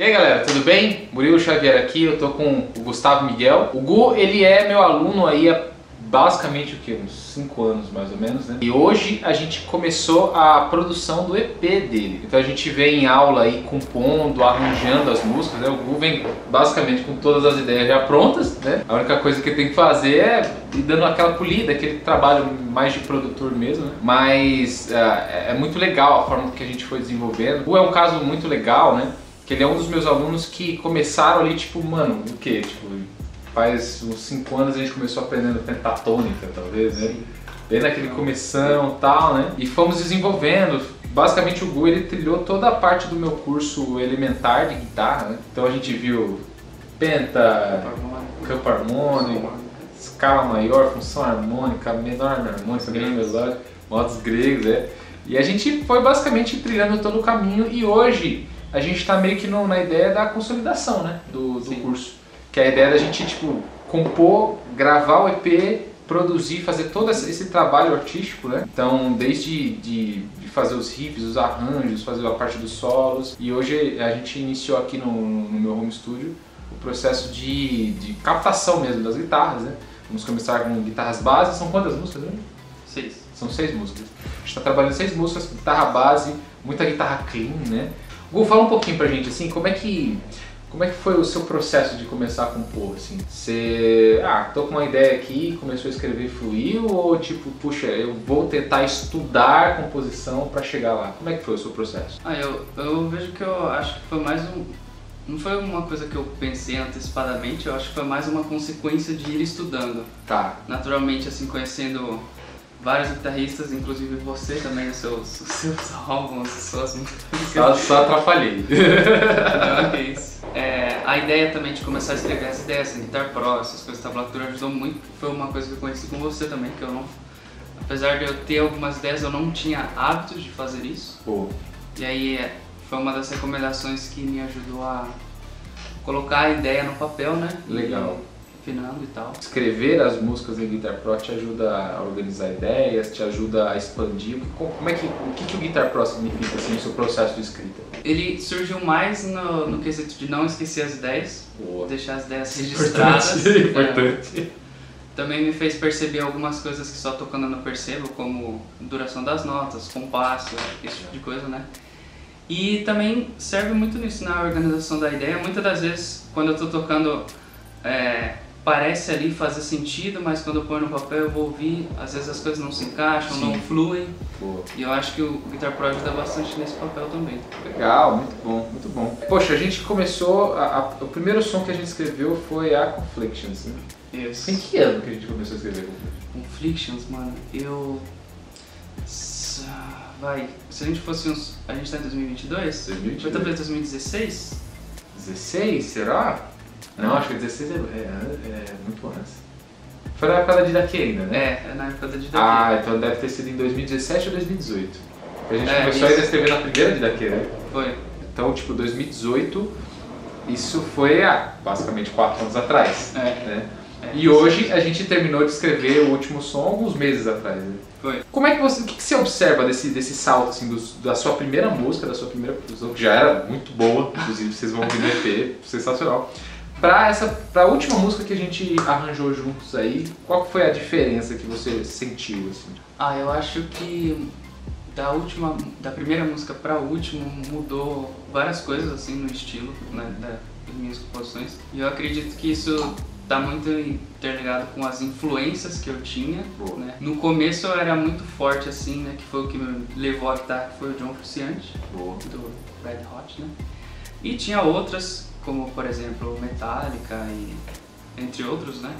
E aí galera, tudo bem? Murilo Xavier aqui, eu tô com o Gustavo Miguel. O Gu, ele é meu aluno aí há basicamente o que? Uns 5 anos mais ou menos, né? E hoje a gente começou a produção do EP dele. Então a gente vem em aula aí compondo, arranjando as músicas, né? O Gu vem basicamente com todas as ideias já prontas, né? A única coisa que tem que fazer é ir dando aquela polida, aquele trabalho mais de produtor mesmo, né? Mas é muito legal a forma que a gente foi desenvolvendo. O Gu é um caso muito legal, né? Que ele é um dos meus alunos que começaram ali, tipo, mano, o quê? Tipo, faz uns 5 anos a gente começou aprendendo pentatônica, talvez, né? Sim. Bem naquele começão e tal, né? E fomos desenvolvendo. Basicamente o Gu, ele trilhou toda a parte do meu curso elementar de guitarra, né? Então a gente viu penta, campo harmônico, escala maior, função harmônica, menor harmônica, grande melódica, modos gregos, né? E a gente foi basicamente trilhando todo o caminho e hoje a gente está meio que na ideia da consolidação, né? Do curso. Que é a ideia da gente, tipo, compor, gravar o EP, produzir, fazer todo esse trabalho artístico, né? Então, desde de fazer os riffs, os arranjos, fazer a parte dos solos. E hoje a gente iniciou aqui no meu home studio o processo de captação mesmo das guitarras, né? Vamos começar com guitarras básicas. São quantas músicas, né? 6. São 6 músicas. A gente está trabalhando 6 músicas, guitarra base, muita guitarra clean, né? Gu, fala um pouquinho pra gente, assim, como é que foi o seu processo de começar a compor, assim? Você, tô com uma ideia aqui, começou a escrever e fluiu, ou tipo, puxa, eu vou tentar estudar composição pra chegar lá? Como é que foi o seu processo? Eu vejo que eu acho que foi mais não foi uma coisa que eu pensei antecipadamente, eu acho que foi mais uma consequência de ir estudando. Tá. Naturalmente, assim, conhecendo vários guitarristas, inclusive você também, os seus álbuns, as suas músicas. Só atrapalhei. Não, é isso. A ideia também de começar a escrever as ideias, assim, Guitar Pro, essas coisas, tablatura ajudou muito. Foi uma coisa que eu conheci com você também, que eu não... Apesar de eu ter algumas ideias, eu não tinha hábito de fazer isso. Pô. E aí foi uma das recomendações que me ajudou a colocar a ideia no papel, né? Legal. E tal. Escrever as músicas em Guitar Pro te ajuda a organizar ideias, te ajuda a expandir. O que o Guitar Pro significa assim, no seu processo de escrita? Ele surgiu mais no quesito de não esquecer as ideias, boa, deixar as ideias registradas. Importante. Também me fez perceber algumas coisas que só tocando eu não percebo, como duração das notas, compasso, esse tipo de coisa, né? E também serve muito nisso, na organização da ideia. Muitas das vezes, quando eu tô tocando, parece ali fazer sentido, mas quando eu ponho no papel eu vou ouvir, às vezes as coisas não se encaixam, sim, não fluem. Boa. E eu acho que o Guitar Pro ajuda bastante nesse papel também. Legal, muito bom, muito bom. Poxa, a gente começou, o primeiro som que a gente escreveu foi a Conflictions, né? Isso. Em que ano que a gente começou a escrever Conflictions, mano? Se a gente fosse uns... A gente tá em 2022? 2022. Foi talvez 2016? 16, será? Não, acho que 16 é muito antes. Foi na época da Didaquê ainda, né? É na época da Didaquê. Então deve ter sido em 2017 ou 2018. A gente começou a escrever na primeira Didaquê, né? Foi. Então, tipo, 2018, isso foi basicamente 4 anos atrás. Né? E hoje a gente terminou de escrever o último som alguns meses atrás, né? Foi. Como é que você, o que você observa desse salto, assim, da sua primeira música, da sua primeira produção, que já era muito boa, inclusive vocês vão ouvir no EP, sensacional. Pra última música que a gente arranjou juntos aí, qual foi a diferença que você sentiu, assim? Eu acho que da primeira música pra última mudou várias coisas, assim, no estilo, né, das minhas composições. E eu acredito que isso tá muito interligado com as influências que eu tinha, né? No começo eu era muito forte, assim, né, que foi o que me levou a guitarra, que foi o John Frusciante, do Red Hot, né? E tinha outras, como por exemplo Metallica, e entre outros, né?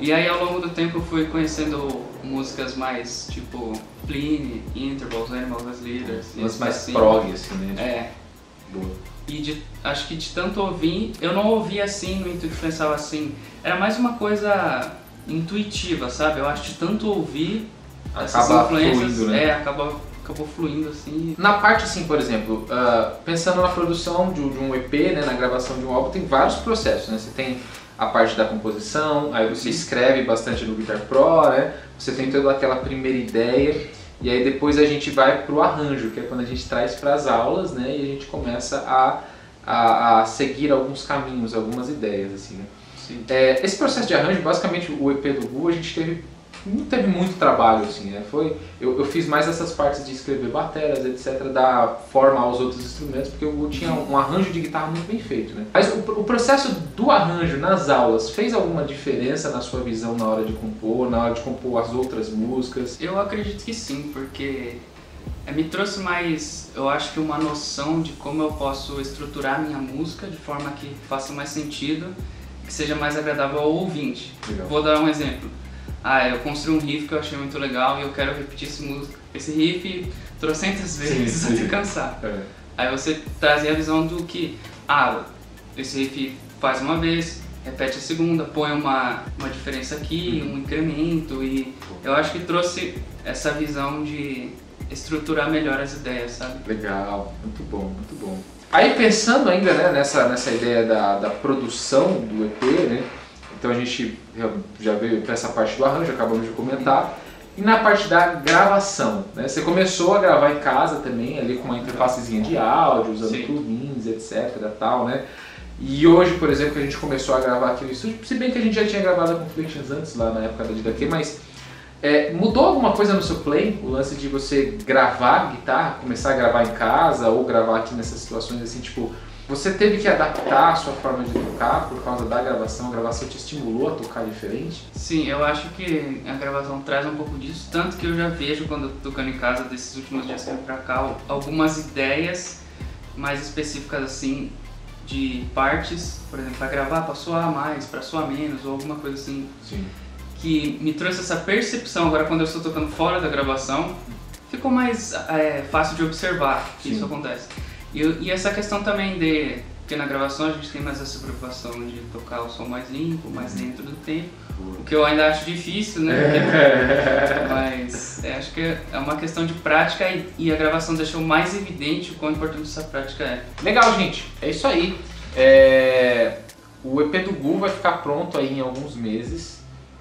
E aí ao longo do tempo eu fui conhecendo músicas mais tipo Plini, Intervals, Animals as Leaders. Umas mais assim, prog, assim, né? Boa. E acho que de tanto ouvir, eu não ouvia assim, no intuito pensava assim, era mais uma coisa intuitiva, sabe? Eu acho que de tanto ouvir, essas influências, fluindo, né? Acabou fluindo, assim. Na parte, assim, por exemplo, pensando na produção de um EP, né, na gravação de um álbum, tem vários processos, né? Você tem a parte da composição, aí você escreve bastante no Guitar Pro, né? Você tem toda aquela primeira ideia, e aí depois a gente vai pro arranjo, que é quando a gente traz para as aulas, né? E a gente começa a a seguir alguns caminhos, algumas ideias, assim, né? É, esse processo de arranjo, basicamente o EP do Gu, a gente não teve muito trabalho, assim, né? Eu fiz mais essas partes de escrever bateras, etc, dar forma aos outros instrumentos, porque o Gu tinha um arranjo de guitarra muito bem feito, né? Mas o processo do arranjo nas aulas fez alguma diferença na sua visão na hora de compor as outras músicas? Eu acredito que sim, porque me trouxe mais, eu acho que uma noção de como eu posso estruturar a minha música de forma que faça mais sentido, que seja mais agradável ao ouvinte. Legal. Vou dar um exemplo. Eu construí um riff que eu achei muito legal e eu quero repetir esse riff trocentas vezes, sim, sim, até cansar. É. Aí você trazia a visão do que, esse riff faz uma vez, repete a segunda, põe uma diferença aqui, um incremento, e eu acho que trouxe essa visão de estruturar melhor as ideias, sabe? Legal, muito bom, muito bom. Aí pensando ainda, né, nessa ideia da produção do EP, né? Então a gente já veio para essa parte do arranjo, acabamos de comentar. E na parte da gravação, né? Você começou a gravar em casa também, ali com uma interfacezinha de áudio, usando plugins, etc, tal, né? E hoje, por exemplo, que a gente começou a gravar aqui no estúdio, se bem que a gente já tinha gravado a Conflictions antes, lá na época da Didaquê, mas mudou alguma coisa no seu play? O lance de você gravar guitarra, começar a gravar em casa ou gravar aqui nessas situações assim, tipo, você teve que adaptar a sua forma de tocar por causa da gravação? A gravação te estimulou a tocar diferente? Sim, eu acho que a gravação traz um pouco disso, tanto que eu já vejo quando eu tô tocando em casa desses últimos dias pra cá algumas ideias mais específicas assim de partes, por exemplo, pra gravar, pra soar mais, pra soar menos ou alguma coisa assim. Sim. Que me trouxe essa percepção agora quando eu estou tocando fora da gravação, ficou mais fácil de observar que isso acontece. E essa questão também de, porque na gravação a gente tem mais essa preocupação de tocar o som mais limpo, mais dentro do tempo, o que eu ainda acho difícil, né? Mas acho que é uma questão de prática e a gravação deixou mais evidente o quão importante essa prática é. Legal, gente, é isso aí. O EP do Gu vai ficar pronto aí em alguns meses.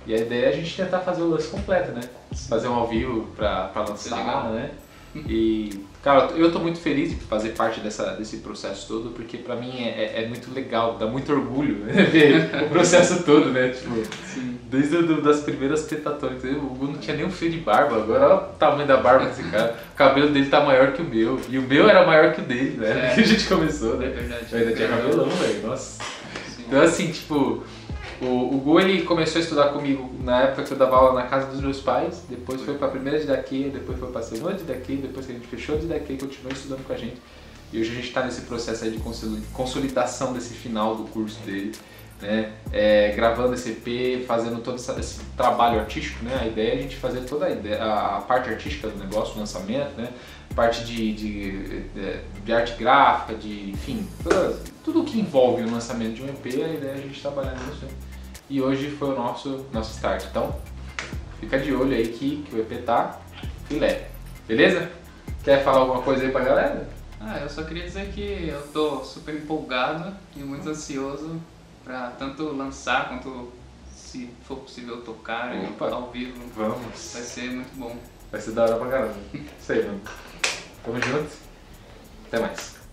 E a ideia é a gente tentar fazer o lance completo, né? Fazer um ao vivo pra lançar, né? E, cara, eu tô muito feliz de fazer parte desse processo todo, porque pra mim é muito legal, dá muito orgulho, né? Ver o processo todo, né? Tipo, desde das primeiras pentatônicas, o Hugo não tinha nem um fio de barba, agora olha o tamanho da barba desse cara. O cabelo dele tá maior que o meu, e o meu era maior que o dele, né? Porque a gente começou, né? É verdade. Eu ainda tinha cabelão, velho, nossa. Sim. Então, assim, tipo, o Gu, ele começou a estudar comigo na época que eu dava aula na casa dos meus pais, depois foi para a primeira Didaquê, depois foi para a segunda Didaquê, depois que a gente fechou a Didaquê, continuou estudando com a gente. E hoje a gente está nesse processo aí de consolidação desse final do curso dele, né? Gravando esse EP, fazendo todo esse trabalho artístico, né? A ideia é a gente fazer toda a parte artística do negócio, o lançamento, né? Parte de arte gráfica, enfim, tudo que envolve o lançamento de um EP, a ideia é a gente trabalhar nisso. E hoje foi o nosso start, então fica de olho aí que o EP tá filé, beleza? Quer falar alguma coisa aí pra galera? Eu só queria dizer que eu tô super empolgado e muito ansioso pra tanto lançar quanto, se for possível, tocar ao vivo. Vamos! Vai ser muito bom. Vai ser da hora pra caramba. Isso aí, mano. Tamo junto. Até mais.